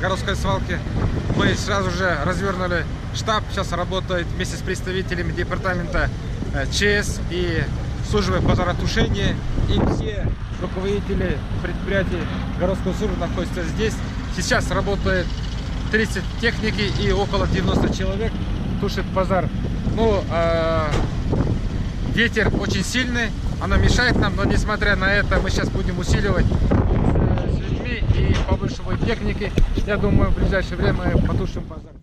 городской свалки. Мы сразу же развернули штаб, сейчас работает вместе с представителями департамента ЧС и службы пожаротушения, и все руководители предприятий городской службы находятся здесь. Сейчас работает 30 техники и около 90 человек тушит пожар. Ну, ветер очень сильный, оно мешает нам, но несмотря на это мы сейчас будем усиливать с людьми и повыше техники. Я думаю, в ближайшее время мы потушим пожар.